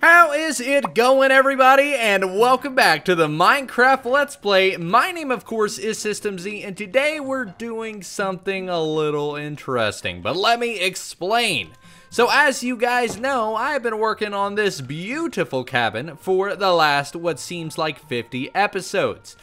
How is it going, everybody, and welcome back to the Minecraft Let's Play. My name, of course, is System Zee, and today we're doing something a little interesting, but let me explain. So as you guys know, I've been working on this beautiful cabin for the last, what seems like 50 episodes.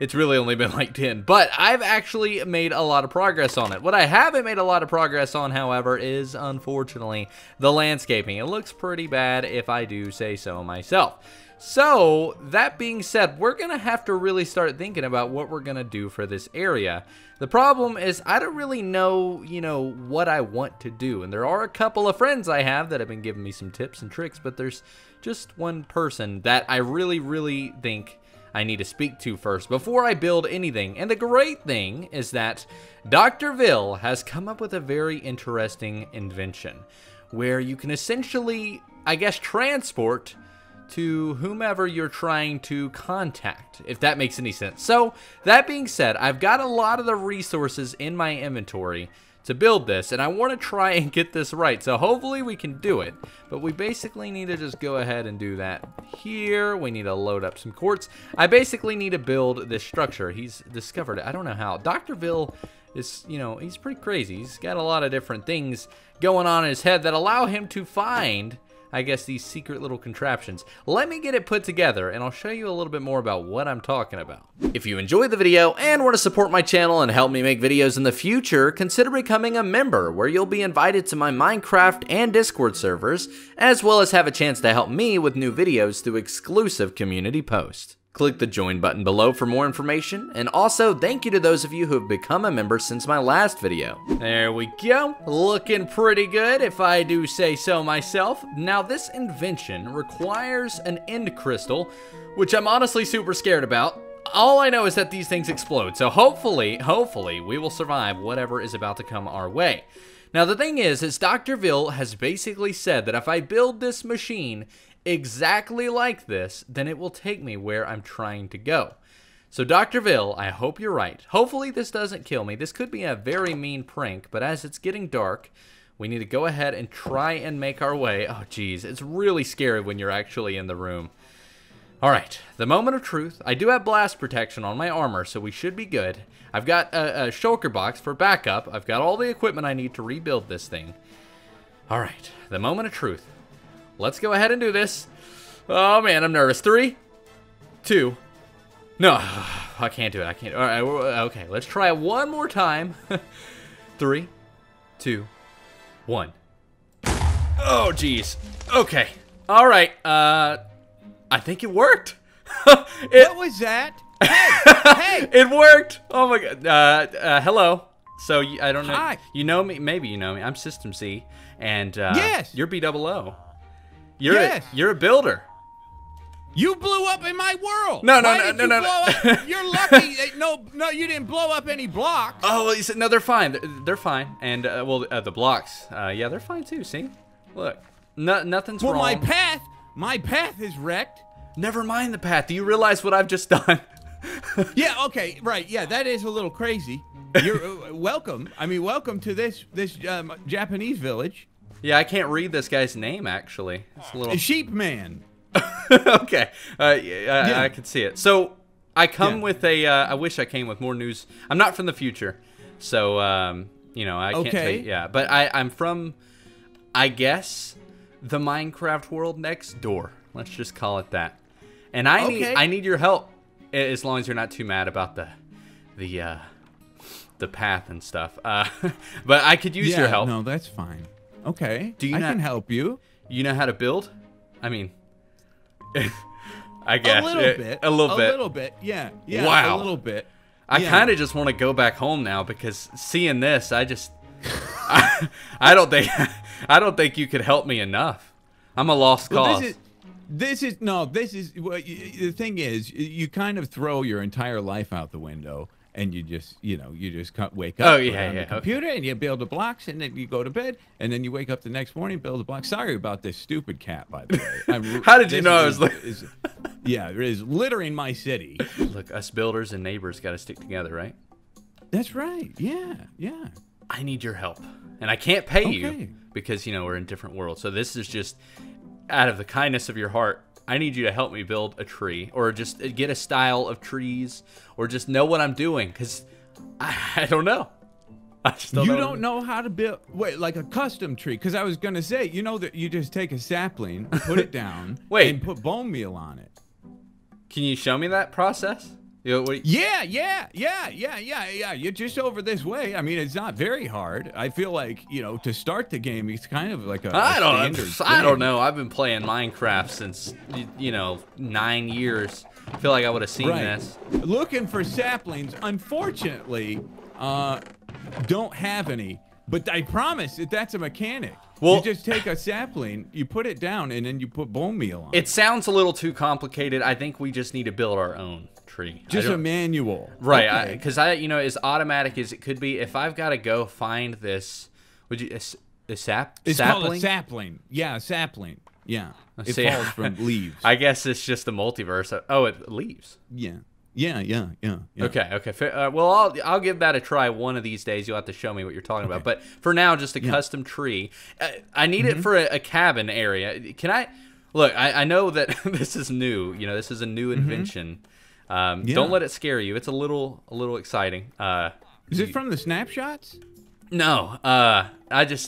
It's really only been like 10, but I've actually made a lot of progress on it. What I haven't made a lot of progress on, however, is, unfortunately, the landscaping. It looks pretty bad, if I do say so myself. So, that being said, we're going to have to really start thinking about what we're going to do for this area. The problem is I don't really know, what I want to do. And there are a couple of friends I have that have been giving me some tips and tricks, but there's just one person that I really, really think I need to speak to first before I build anything. And the great thing is that Dr. Vill has come up with a very interesting invention where you can essentially, I guess, transport to whomever you're trying to contact, if that makes any sense. So, that being said, I've got a lot of the resources in my inventory to build this, and I want to try and get this right, so hopefully we can do it. But we basically need to just go ahead and do that here. We need to load up some quartz. I basically need to build this structure. He's discovered it. I don't know how. Dr. Vill is, he's pretty crazy. He's got a lot of different things going on in his head that allow him to find, I guess, these secret little contraptions. Let me get it put together, and I'll show you a little bit more about what I'm talking about. If you enjoyed the video and want to support my channel and help me make videos in the future, consider becoming a member, where you'll be invited to my Minecraft and Discord servers, as well as have a chance to help me with new videos through exclusive community posts. Click the join button below for more information, and also thank you to those of you who have become a member since my last video. There we go, looking pretty good if I do say so myself. Now this invention requires an end crystal, which I'm honestly super scared about. All I know is that these things explode, so hopefully we will survive whatever is about to come our way. Now the thing is Dr. Vill has basically said that if I build this machine exactly like this, then it will take me where I'm trying to go. So Dr. Vill, I hope you're right. Hopefully this doesn't kill me. This could be a very mean prank, but as it's getting dark, we need to go ahead and try and make our way. Oh geez, it's really scary when you're actually in the room. Alright, the moment of truth. I do have blast protection on my armor, so we should be good. I've got a shulker box for backup. I've got all the equipment I need to rebuild this thing. Alright, the moment of truth. Let's go ahead and do this. Oh man, I'm nervous. 3, 2, no, I can't do it. I can't. All right, okay, let's try it one more time. 3, 2, 1. Oh geez. Okay. All right. I think it worked. What was that? Hey, hey. It worked. Oh my god. Hello. So I don't know. Hi. You know me? Maybe you know me. I'm System Zee, and yes, you're B-double-O. You're a builder. You blew up in my world. No, no, no. You're lucky. No, you didn't blow up any blocks. Oh, well, you said, no, they're fine. They're fine. And well, the blocks. Yeah, they're fine too. See, look, nothing's wrong. Well, my path is wrecked. Never mind the path. Do you realize what I've just done? Yeah. Okay. Right. Yeah. That is a little crazy. You're welcome. I mean, welcome to this Japanese village. Yeah, I can't read this guy's name, actually. It's a little... Cheapman. Okay. Yeah. I can see it. So, I come with a... I wish I came with more news. I'm not from the future. So, I can't tell you. Yeah, but I'm from, I guess, the Minecraft world next door. Let's just call it that. And I need your help, as long as you're not too mad about the path and stuff. But I could use your help. No, that's fine. Okay, I can help you. You know how to build? I mean, I guess. A little bit, yeah. Yeah. Wow. A little bit. I kind of just want to go back home now because seeing this, I just, I don't think you could help me enough. I'm a lost cause. The thing is, you kind of throw your entire life out the window. And you just, you just wake up on the computer and you build the blocks and then you go to bed and then you wake up the next morning, build the blocks. Sorry about this stupid cat, by the way. How did you know I was like... Yeah, it is littering my city. Look, us builders and neighbors got to stick together, right? That's right. Yeah, yeah. I need your help. And I can't pay you because, we're in different worlds. So this is just out of the kindness of your heart, I need you to help me build a tree, or just get a style of trees, or just know what I'm doing, because I don't know. You don't know how to build, wait, like a custom tree, because I was going to say, you know that you just take a sapling, put it down, and put bone meal on it. Can you show me that process? Yeah. You're just over this way. I mean, it's not very hard. I feel like, you know, to start the game, it's kind of like a I don't know. I've been playing Minecraft since, you know, 9 years. I feel like I would have seen this. Looking for saplings. Unfortunately, don't have any. But I promise that that's a mechanic. Well, you just take a sapling, you put it down, and then you put bone meal on it. It sounds a little too complicated. I think we just need to build our own tree. Just a manual. Right, because okay. I, you know, as automatic as it could be, if I've got to go find this, would you, it's called a sapling. Yeah, a sapling. Yeah. It falls from leaves. I guess it's just the multiverse. Oh, it leaves. Yeah. Yeah. Okay. Well, I'll give that a try one of these days. You'll have to show me what you're talking about. But for now, just a custom tree. I need it for a cabin area. Can I? Look, I know that this is new. You know, this is a new invention. Don't let it scare you. It's a little exciting. Is it from the snapshots? No.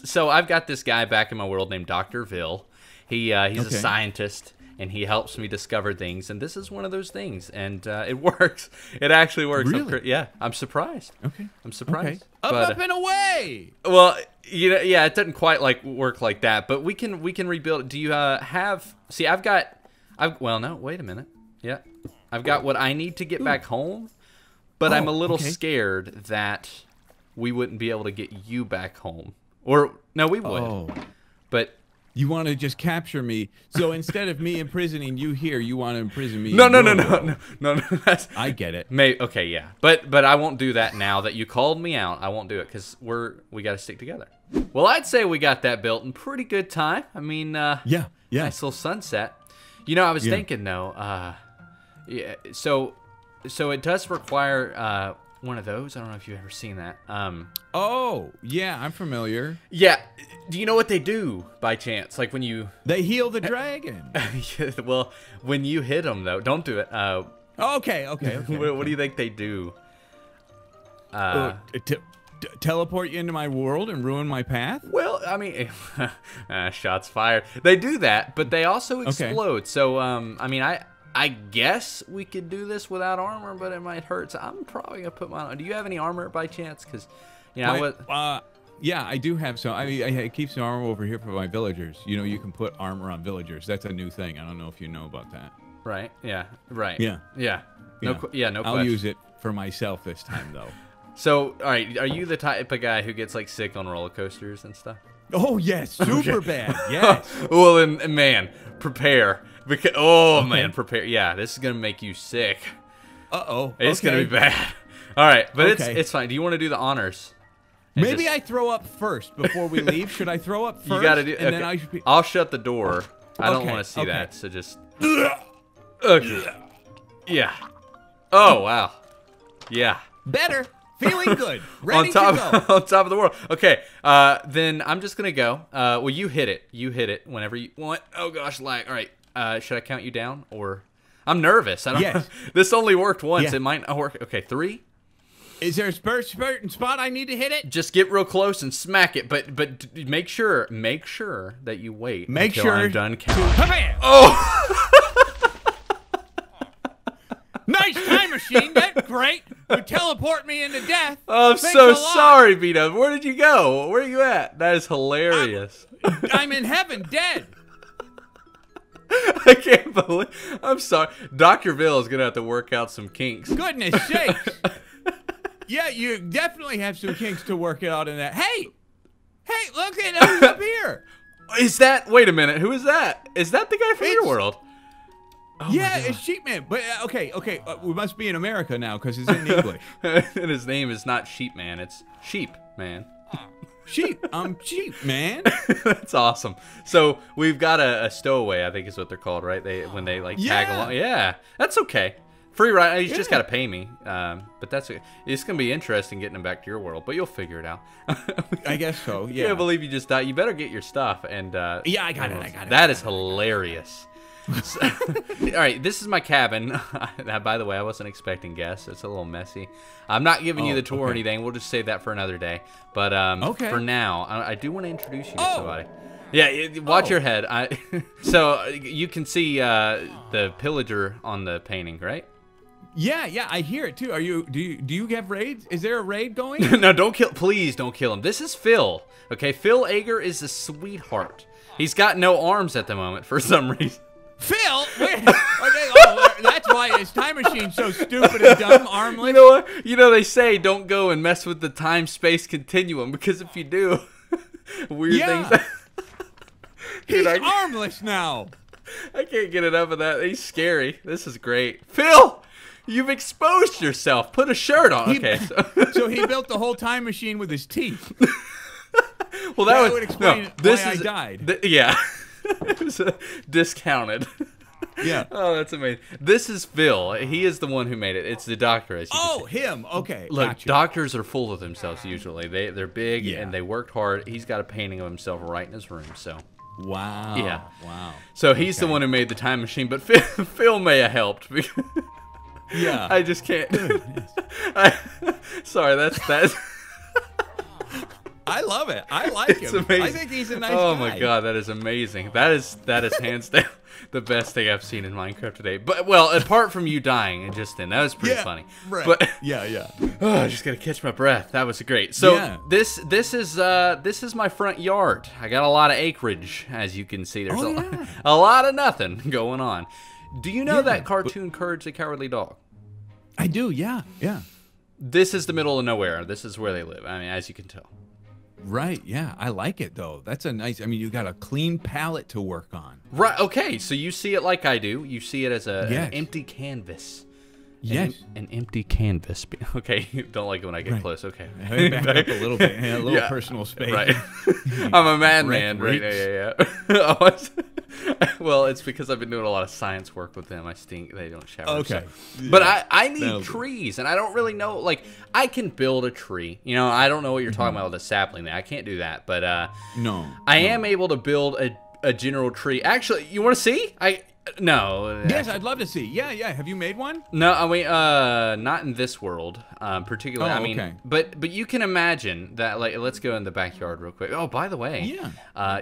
So I've got this guy back in my world named Dr. Vill. He's a scientist. And he helps me discover things, and this is one of those things, and it works. It actually works. Really? I'm surprised. Okay. I'm surprised. Okay. But, up and away. Well, you know, yeah, it doesn't quite like work like that, but we can rebuild it. Do you have? See, well, no, wait a minute. Yeah, I've got what I need to get back home, but I'm a little scared that we wouldn't be able to get you back home, or no, we would, but. You want to just capture me, so instead of me imprisoning you here, you want to imprison me. No, that's, I get it. Okay, yeah, but I won't do that now that you called me out. I won't do it because we got to stick together. Well, I'd say we got that built in pretty good time. I mean, yeah, nice little sunset. You know, I was thinking though, yeah. So it does require one of those. I don't know if you've ever seen that. Oh, yeah, I'm familiar. Yeah. Do you know what they do by chance? Like when you... They heal the dragon. Well, when you hit them, though. Don't do it. Okay. What do you think they do? Teleport you into my world and ruin my path? Well, I mean... shots fired. They do that, but they also explode. Okay. So, I mean, I guess we could do this without armor, but it might hurt. So I'm probably gonna put mine on. Do you have any armor by chance? Because, you know, yeah, I do have some. I mean, I keep some armor over here for my villagers. You know, you can put armor on villagers. That's a new thing. I don't know if you know about that. Right. Yeah. Right. Yeah. Yeah. No question. I'll use it for myself this time, though. So, all right, are you the type of guy who gets like sick on roller coasters and stuff? Oh yes, super bad. Yes. Well, and man, prepare. Because, man, prepare. Yeah, this is gonna make you sick. It's gonna be bad. All right, but it's fine. Do you want to do the honors? Maybe I throw up first before we leave. Should I throw up first? You gotta do. And then I should be... I'll shut the door. I don't want to see that. So just. Yeah. Oh wow. Yeah. Better. Feeling good. Ready to go. On top of the world. Okay. Then I'm just gonna go. Well, you hit it. You hit it whenever you want. Oh gosh, lag. All right. Should I count you down, or I'm nervous? I don't. Yes. This only worked once. Yeah. It might not work. Okay, 3. Is there a certain spot I need to hit it? Just get real close and smack it, but make sure that you wait. Make sure I'm done counting. Come here. Nice time machine. That's great. You teleport me into death. Oh, I'm so sorry, B-double-O. Where did you go? Where are you at? That is hilarious. I'm in heaven, dead. I can't believe. I'm sorry. Dr. Vill is going to have to work out some kinks. Goodness sakes. Yeah, you definitely have some kinks to work out in that. Hey, look at who's up here. Is that, wait a minute, who is that? Is that the guy from your world? Oh yeah, it's Cheapman. But we must be in America now because it's in English. And his name is not Sheepman, it's Cheapman. Sheep, I'm cheap, man. That's awesome. So we've got a stowaway, I think is what they're called, right? When they like tag along. Yeah, that's okay. Free ride. You just gotta pay me. But that's okay. It's gonna be interesting getting them back to your world, but you'll figure it out. I guess so. Yeah. Can't believe you just died. You better get your stuff. And yeah, I got it. That is hilarious. So, all right, this is my cabin. By the way, I wasn't expecting guests. It's a little messy. I'm not giving you the tour or anything. We'll just save that for another day. But for now, I do want to introduce you to somebody. Yeah, watch your head. So you can see the pillager on the painting, right? Yeah, yeah, I hear it too. Are you? Do you have raids? Is there a raid going? No, don't kill. Please don't kill him. This is Phil. Okay, Vill Ager is a sweetheart. He's got no arms at the moment for some reason. Phil, wait, okay, that's why his time machine's so stupid and dumb, armless. You know what? You know they say don't go and mess with the time-space continuum because if you do, weird things. Dude, he's armless now. I can't get enough of that. He's scary. This is great, Phil. You've exposed yourself. Put a shirt on. So he built the whole time machine with his teeth. Well, that would explain why I died. Yeah. It was discounted. Yeah. Oh, that's amazing. This is Phil. He is the one who made it. It's the doctor. As you can see. Him. Okay. Look, gotcha. Doctors are full of themselves usually. They're big and they worked hard. He's got a painting of himself right in his room. So. Wow. Yeah. Wow. So he's the one who made the time machine, but Phil may have helped. Yeah. I just can't. Sorry. That's. I love it. I like him. Amazing. I think he's a nice guy. Oh my god, that is amazing. That is hands down the best thing I've seen in Minecraft today. But well, apart from you dying and just then, that was pretty funny. Right. But oh, I just gotta catch my breath. That was great. So this is my front yard. I got a lot of acreage, as you can see. There's a lot of nothing going on. Do you know that cartoon Courage the Cowardly Dog? I do. Yeah. Yeah. This is the middle of nowhere. This is where they live. I mean, as you can tell. Right, yeah, I like it though. That's a nice, I mean, you got a clean palette to work on. Right, okay, so you see it like I do. You see it as an empty canvas. Yes. An empty canvas. Okay, don't like it when I get close, okay. Back up a little bit, a little personal space. Right. I'm a madman right now, Well, it's because I've been doing a lot of science work with them. I stink. They don't shower. Okay. So. Yeah. But I need trees, and I don't really know. Like, I can build a tree. You know, I don't know what you're talking about with a sapling. I can't do that. But I am able to build a general tree. Actually, you want to see? Yes, I'd love to see. Yeah, yeah. Have you made one? No, I mean, not in this world, particularly. Oh, I mean, but you can imagine that. Like, let's go in the backyard real quick. Oh, by the way,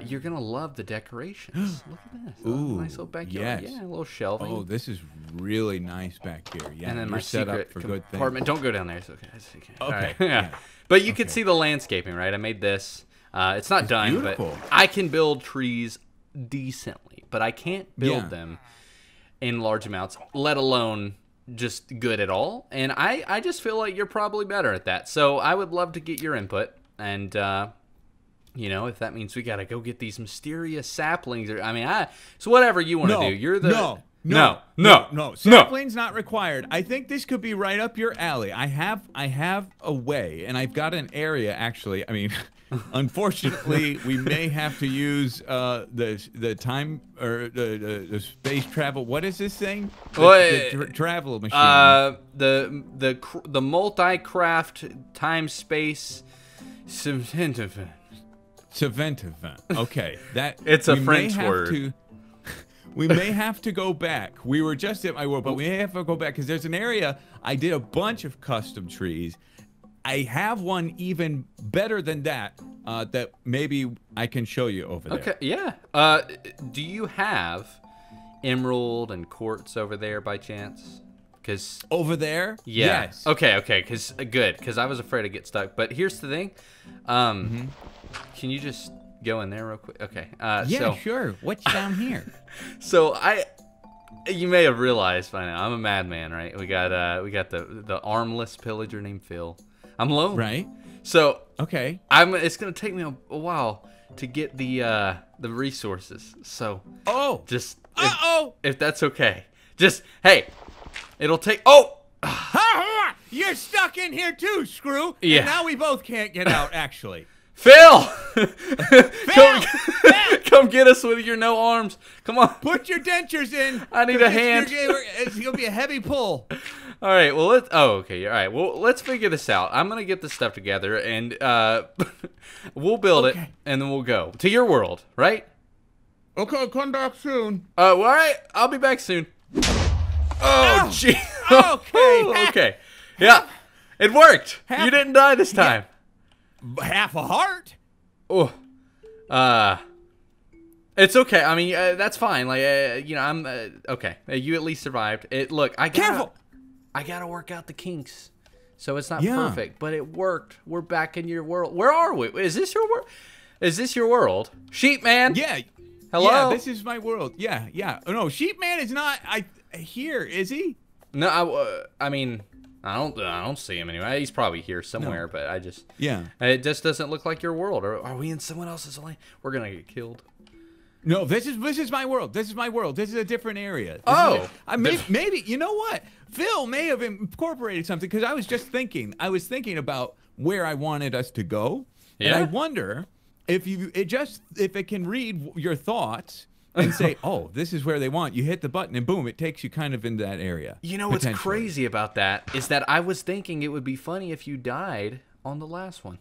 you're gonna love the decorations. Look at this. Ooh, nice little backyard. Yes. Yeah, a little shelving. Oh, this is really nice back here. Yeah, and then my set up for good things. Don't go down there. It's okay. It's okay. All right. Yeah, but you can see the landscaping, right? I made this. It's not done, but I can build trees decently, but I can't build them in large amounts, let alone just good at all. And I just feel like you're probably better at that. So I would love to get your input. And, you know, if that means we got to go get these mysterious saplings. Or, I mean, so whatever you want to do. You're the... No. Sapling's not required. I think this could be right up your alley. I have a way, and I've got an area, actually. I mean, unfortunately, we may have to use the time or the space travel. What is this thing? The travel machine. The multi-craft time space subventivant. Okay, that it's a French word. We may have to go back. We were just at my world, but we may have to go back because there's an area. I did a bunch of custom trees. I have one even better than that that maybe I can show you over there. Okay, yeah. Do you have emerald and quartz over there by chance? Cause over there? Yeah. Yes. Okay, because I was afraid I'd get stuck. But here's the thing. Can you just... go in there real quick. Okay. Sure. What's down here? So you may have realized by now, I'm a madman, right? We got the armless pillager named Phil. I'm lonely. Right. So it's gonna take me a while to get the resources. So if that's okay, it'll take. You're stuck in here too, Screw. Yeah. And now we both can't get out. Actually. Phil! Phil! Come get us with your no arms. Come on. Put your dentures in. I need a hand. It's going to be a heavy pull. All right. Well, let's. Oh, okay. All right. Well, let's figure this out. I'm going to get this stuff together, and we'll build it, and then we'll go to your world, right? Okay. Come back soon. Well, all right. I'll be back soon. Oh, gee. Okay. Okay. Yeah. It worked. You didn't die this time. Half a heart. Oh, it's okay. I mean, that's fine. Like, you know, I'm okay. You at least survived. Look, I gotta work out the kinks, so it's not perfect, but it worked. We're back in your world. Where are we? Is this your world? Is this your world, Sheepman? Yeah. Hello. Yeah, this is my world. Yeah, yeah. Oh, no, Sheepman is not. Here is he? No, I mean. I don't see him anyway. He's probably here somewhere, but I just it just doesn't look like your world. Are we in someone else's land? We're gonna get killed. No, this is my world. This is my world. This is a different area. This maybe you know what? Phil may have incorporated something because I was just thinking. I was thinking about where I wanted us to go, and I wonder if it can read your thoughts. And say, oh, this is where they want. You hit the button, and boom, it takes you kind of into that area. You know what's crazy about that is that I was thinking it would be funny if you died on the last one.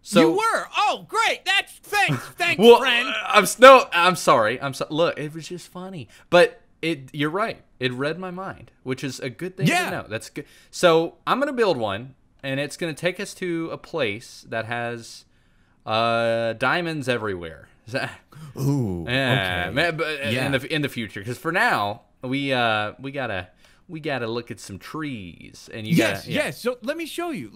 So you were. Oh, great. That's thanks, well, friend. I'm sorry. Look, it was just funny, but you're right. It read my mind, which is a good thing to know. That's good. So I'm gonna build one, and it's gonna take us to a place that has diamonds everywhere. Ooh. Yeah, okay. In the future, because for now we gotta look at some trees, and you yes. So let me show you.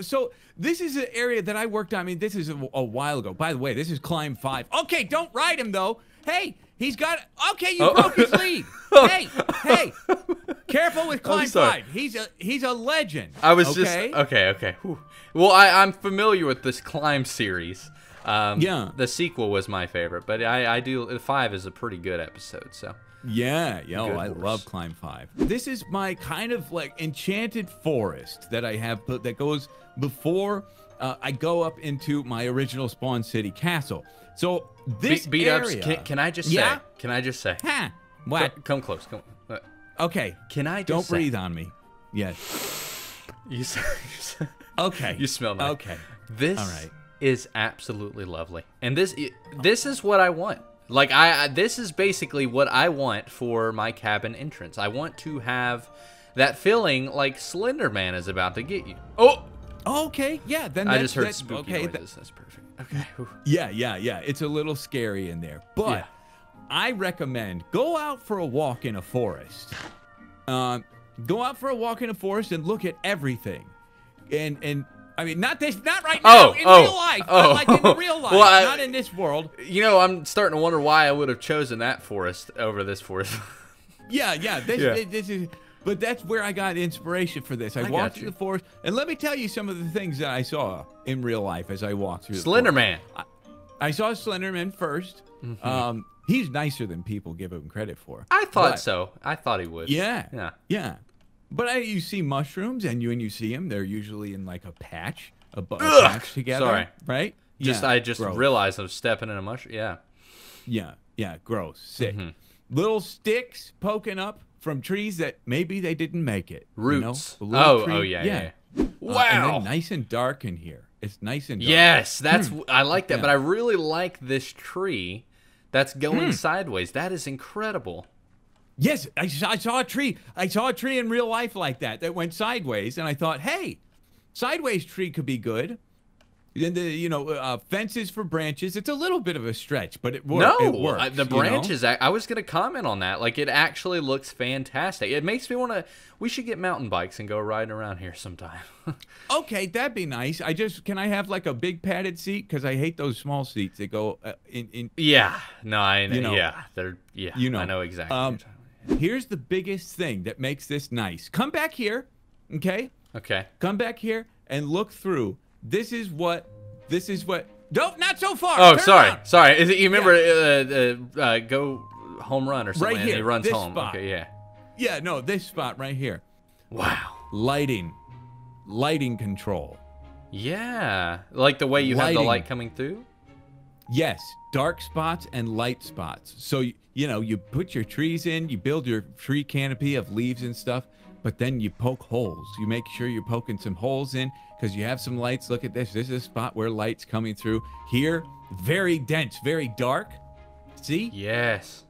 So this is an area that I worked on. I mean, this is a while ago. By the way, this is Climb 5. Okay, don't ride him though. Hey, he's got. Okay, you broke his lead. Hey, careful with Climb 5. He's a legend. I was just okay. Whew. Well, I'm familiar with this Climb series. The sequel was my favorite, but I do 5 is a pretty good episode. So I love Climb 5. This is my kind of like enchanted forest that I have that goes before I go up into my original spawn city castle. So this area, can I just say? Huh? What? Come close. Come. Okay. Can I? Just don't say? Breathe on me. Yes. You. Okay. You smell me. Okay. This. All right. Is absolutely lovely, and this is what I want. Like this is basically what I want for my cabin entrance. I want to have that feeling like Slender Man is about to get you. Oh, okay, yeah. Then I just heard spooky noises. That's perfect. Okay. Yeah. It's a little scary in there, but I recommend go out for a walk in a forest. Go out for a walk in a forest and look at everything, and. I mean, not right now, real life, but like in real life, well, not in this world. You know, I'm starting to wonder why I would have chosen that forest over this forest. This is, but that's where I got inspiration for this. I walked through the forest, and let me tell you some of the things that I saw in real life as I walked through. Slenderman. I saw Slenderman first. Mm-hmm. He's nicer than people give him credit for. I thought so. I thought he would. Yeah. But you see mushrooms, and you see them. They're usually in like a patch, a patch together. Sorry, right? I just gross. Realized I was stepping in a mushroom. Yeah. Gross, sick. Mm-hmm. Little sticks poking up from trees that maybe they didn't make it. Roots. You know? Yeah. Wow. And then nice and dark in here. It's nice and dark. Yes, that's I like that. Yeah. But I really like this tree that's going sideways. That is incredible. Yes, I saw a tree. I saw a tree in real life like that went sideways, and I thought, hey, sideways tree could be good. Then fences for branches. It's a little bit of a stretch, but it works. No, it works, the branches. You know? I was gonna comment on that. Like, it actually looks fantastic. It makes me wanna. We should get mountain bikes and go riding around here sometime. Okay, that'd be nice. Can I have like a big padded seat? Because I hate those small seats that go in. Yeah. No, I know. I know exactly. Here's the biggest thing that makes this nice. Come back here, okay? Okay. Come back here and look through. This is what. Don't. Not so far. Oh, sorry. Is it, you remember? Go home run or something. Right here. And he runs home. Spot. Okay. Yeah. Yeah. No. This spot right here. Wow. Lighting control. Yeah, like the way you have the light coming through? Yes, dark spots and light spots. So, you know, you put your trees in, you build your tree canopy of leaves and stuff, but then you poke holes. You make sure you're poking some holes in because you have some lights. Look at this. This is a spot where light's coming through. Here, very dense, very dark. See? Yes.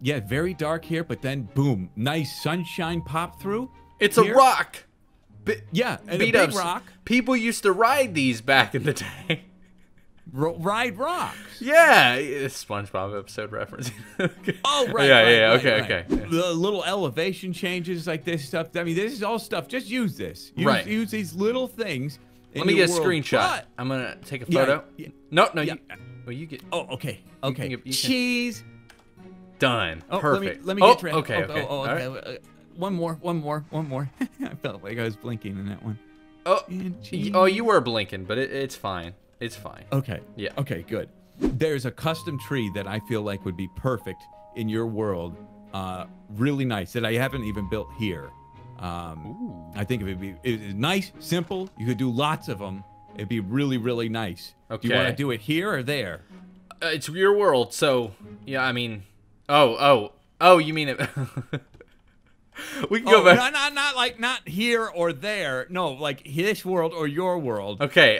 Yeah, very dark here, but then boom, nice sunshine pop through. It's here. A rock. Yeah, and a big rock. People used to ride these back in the day. Ride rocks. Yeah, SpongeBob episode reference. Okay. Oh, right. Yeah, right, yeah, right, okay, right. Okay. The little elevation changes like this stuff. I mean, this is all stuff. Just use this. Use these little things. Let me get a screenshot. But I'm gonna take a photo. Yeah, yeah. No. Yeah. You get. Oh, okay. Okay. You can cheese. Done. Oh, perfect. Let me get ready. Okay. Okay. Okay. Right. One more. I felt like I was blinking in that one. Oh. Oh, you were blinking, but it's fine. It's fine. Okay. Yeah. Okay, good. There's a custom tree that I feel like would be perfect in your world. Really nice that I haven't even built here. I think it would be nice, simple. You could do lots of them. It'd be really, really nice. Okay. Do you want to do it here or there? It's your world, so yeah. I mean, oh, you mean it? We can go back. Not like not here or there. No, like this world or your world. Okay.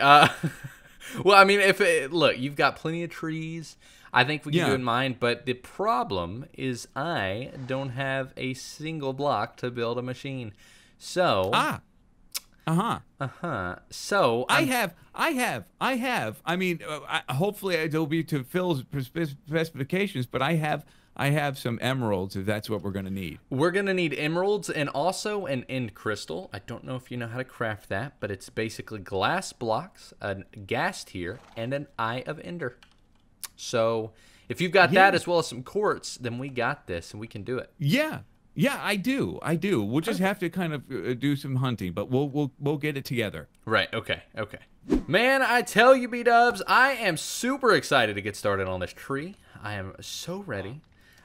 Well, I mean, look, you've got plenty of trees. I think we can do it in mine, but the problem is I don't have a single block to build a machine. So So I have. I mean, hopefully it'll be to Phil's specifications, but I have some emeralds if that's what we're gonna need. We're gonna need emeralds and also an end crystal. I don't know if you know how to craft that, but it's basically glass blocks, a ghast here, and an eye of ender. So if you've got that as well as some quartz, then we got this and we can do it. Yeah, yeah, I do. We'll just have to kind of do some hunting, but we'll get it together. Right. Okay. Man, I tell you, B-dubs, I am super excited to get started on this tree. I am so ready.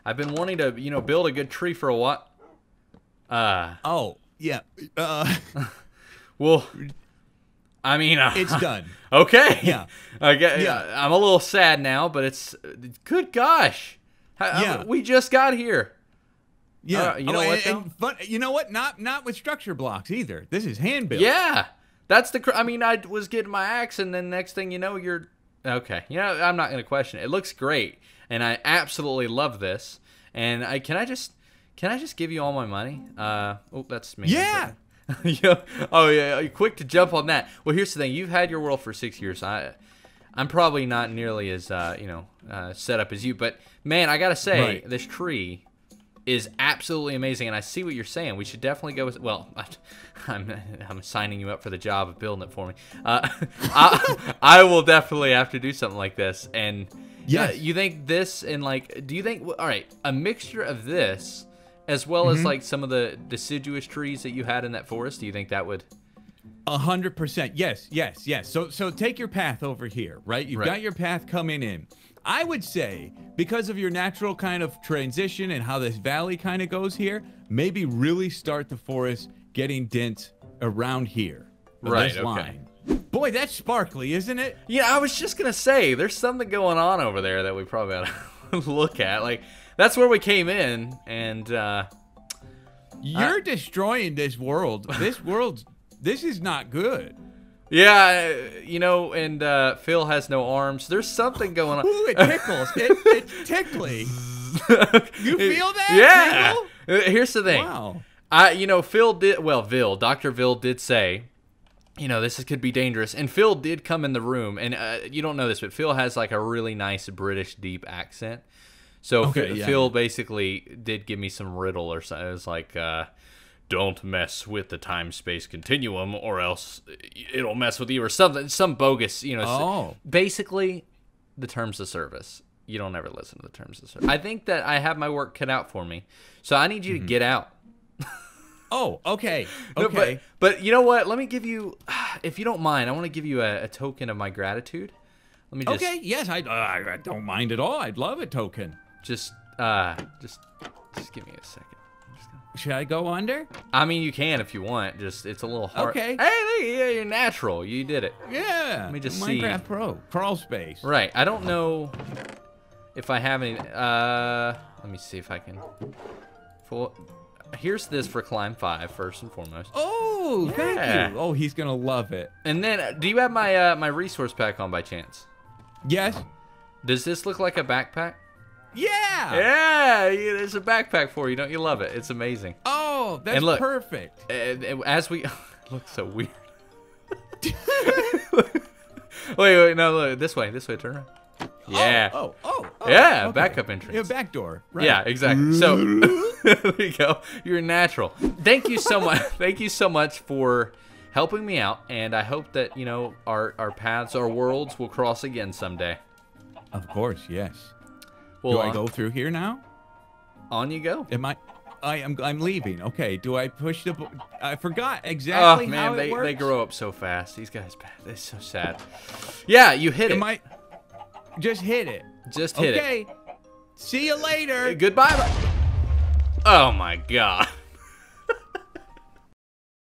I've been wanting to, you know, build a good tree for a while. Well, I mean, it's done. Okay. Yeah. I'm a little sad now, but it's good. Gosh. We just got here. Yeah. You know what? But you know what? Not with structure blocks either. This is hand built. Yeah. That's I mean, I was getting my axe, and then next thing you know, you're. Okay. You know, I'm not going to question it. It looks great. And I absolutely love this. And can I just give you all my money? Oh, that's me. Yeah. Oh yeah. You're quick to jump on that. Well, here's the thing. You've had your world for 6 years. I'm probably not nearly as set up as you. But man, I gotta say this tree is absolutely amazing. And I see what you're saying. We should definitely go with. Well, I'm signing you up for the job of building it for me. I will definitely have to do something like this. And. Yes. Yeah, you think this and like, do you think, all right, a mixture of this as well as like some of the deciduous trees that you had in that forest, do you think that would? 100%. Yes. So take your path over here, right? You've got your path coming in. I would say because of your natural kind of transition and how this valley kind of goes here, maybe really start the forest getting dense around here. Right. This line. Boy, that's sparkly, isn't it? Yeah, I was just gonna say, there's something going on over there that we probably ought to look at. Like, that's where we came in, and you're destroying this world. This is not good. Yeah, you know, and Phil has no arms. There's something going on. Ooh, it tickles. It's tickly. You feel that? Yeah. Tickle? Here's the thing. Wow. You know, Dr. Vill did say. You know, this could be dangerous. And Phil did come in the room, and you don't know this, but Phil has like a really nice British deep accent. So Phil basically did give me some riddle or something. It was like, don't mess with the time-space continuum or else it'll mess with you or something. Some bogus, you know. Basically, the terms of service. You don't ever listen to the terms of service. I think that I have my work cut out for me, so I need you to get out. Oh, okay. No, but you know what? Let me give you, if you don't mind, I want to give you a token of my gratitude. Let me just. Okay. Yes, I don't mind at all. I'd love a token. Just give me a second. Should I go under? I mean, you can if you want. Just it's a little hard. Okay. Hey, look, you're natural. You did it. Yeah. Let me just see. Minecraft Pro crawl space. Right. I don't know if I have any. Let me see if I can. Here's this for Climb 5 first and foremost. Oh, yeah. Thank you. Oh, he's gonna love it. And then, do you have my my resource pack on by chance? Yes. Does this look like a backpack? Yeah! Yeah! There's a backpack for you. Don't you love it? It's amazing. Oh, that's and look, perfect. As we... it looks so weird. wait, no, look. This way, turn around. Yeah. Oh. Yeah, okay. Backup entrance. Yeah, back door. Right. Yeah, exactly. So, there you go. You're natural. Thank you so much. Thank you so much for helping me out, and I hope that, you know, our paths, our worlds will cross again someday. Of course, yes. Well, do I go through here now? On you go. Am I? I'm leaving. Okay. Do I push the? I forgot exactly how it works. They grow up so fast. These guys, it's so sad. Yeah, you hit it. Just hit it. Just hit it. Okay. See you later. Goodbye. Oh my God.